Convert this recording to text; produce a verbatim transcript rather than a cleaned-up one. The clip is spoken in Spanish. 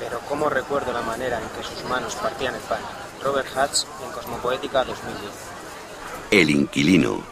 pero cómo recuerdo la manera en que sus manos partían el pan. Robert Hass en Cosmopoética dos mil diez. El inquilino.